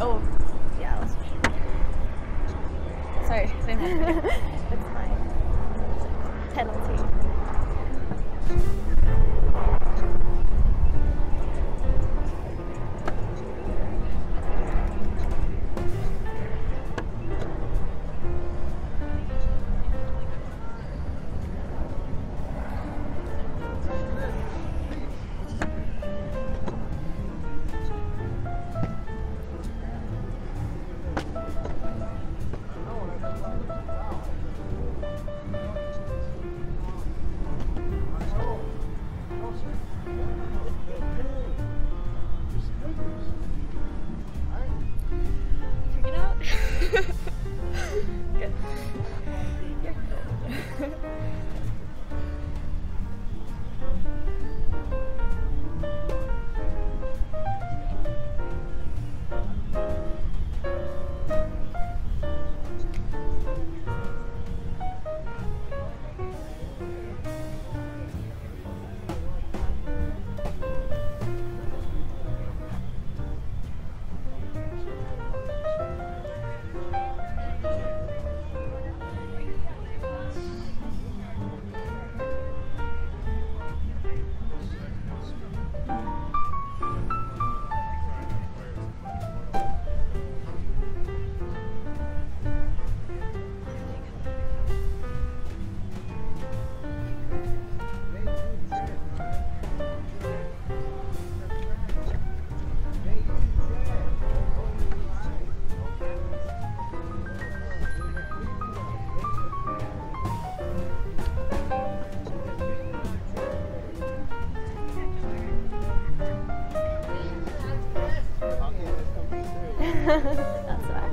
Oh, yeah. Sorry, same thing. It's my penalty. That's right.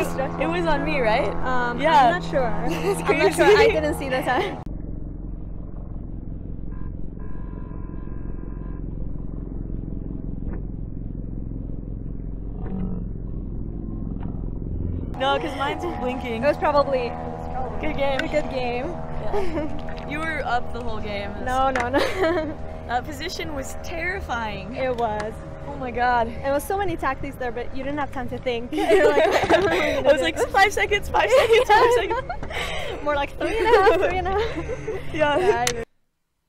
So it was on me, right? Yeah. I'm not sure. I'm not sure. I didn't see the time. No, because mine's was blinking. It was probably good game. A good game. Yeah. You were up the whole game. No. That position was terrifying. It was. Oh my god. There was so many tactics there, but you didn't have time to think. You're like, I was like, 5 seconds, 5 seconds, 5 seconds. More like 3 and a half, 3 and a half. Yeah.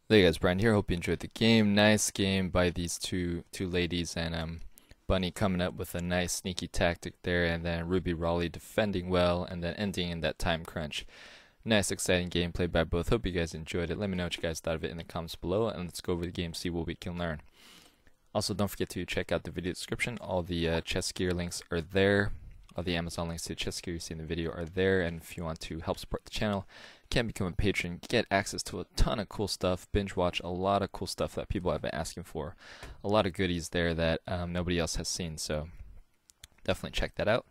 Hey guys, Brian here. Hope you enjoyed the game. Nice game by these two ladies, and Bunny coming up with a nice sneaky tactic there, and then Ruby Raleigh defending well, and then ending in that time crunch. Nice, exciting gameplay by both. Hope you guys enjoyed it. Let me know what you guys thought of it in the comments below, and let's go over the game, see what we can learn. Also, don't forget to check out the video description. All the chess gear links are there. the Amazon links to Chessica you see in the video are there, and if you want to help support the channel, can become a patron, get access to a ton of cool stuff, binge watch a lot of cool stuff that people have been asking for, a lot of goodies there that nobody else has seen, so definitely check that out.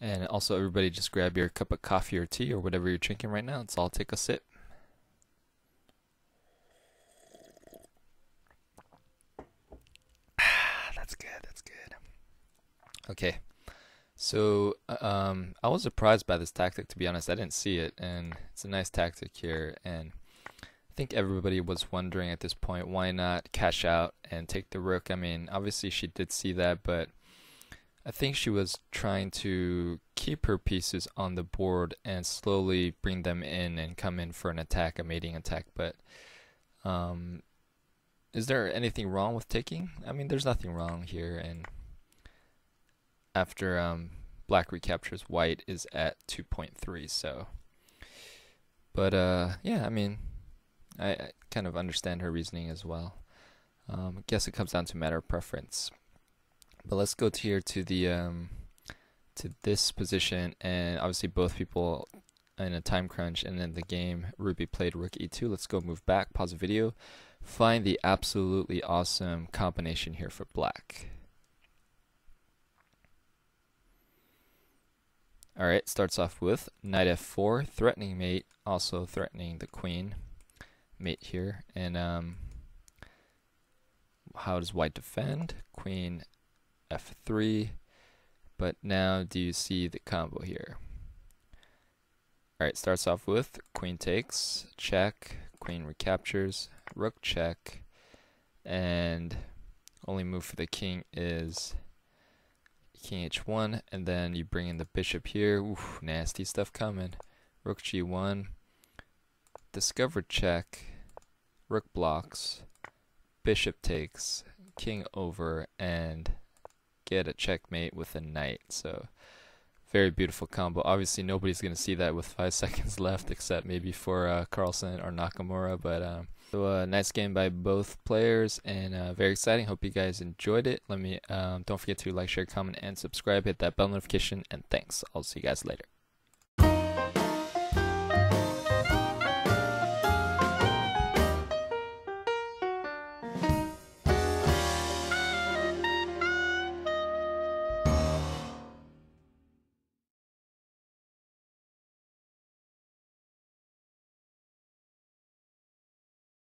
And also everybody just grab your cup of coffee or tea or whatever you're drinking right now. Let's all take a sip. That's good, that's good. Okay, so I was surprised by this tactic, to be honest. I didn't see it, and it's a nice tactic here, and I think everybody was wondering at this point, why not cash out and take the rook? I mean, obviously she did see that, but I think she was trying to keep her pieces on the board and slowly bring them in and come in for an attack, a mating attack. But is there anything wrong with taking? I mean, there's nothing wrong here. And after black recaptures, white is at 2.3. So, but yeah, I mean, I kind of understand her reasoning as well. I guess it comes down to matter of preference. But let's go to here to the to this position, and obviously both people in a time crunch, and then the game Ruby played rook e2. Let's go move back, pause the video, find the absolutely awesome combination here for black. All right, starts off with knight f4, threatening mate, also threatening the queen mate here, and how does white defend? Queen f3, but now do you see the combo here? Alright, starts off with queen takes, check, queen recaptures, rook check, and only move for the king is king h1, and then you bring in the bishop here. Oof, nasty stuff coming. Rook g1, discovered check, rook blocks, bishop takes, king over, and get a checkmate with a knight. So very beautiful combo. Obviously nobody's going to see that with 5 seconds left, except maybe for Carlsen or Nakamura, but so a nice game by both players, and very exciting. Hope you guys enjoyed it. Don't forget to like, share, comment, and subscribe. Hit that bell notification, and thanks. I'll see you guys later.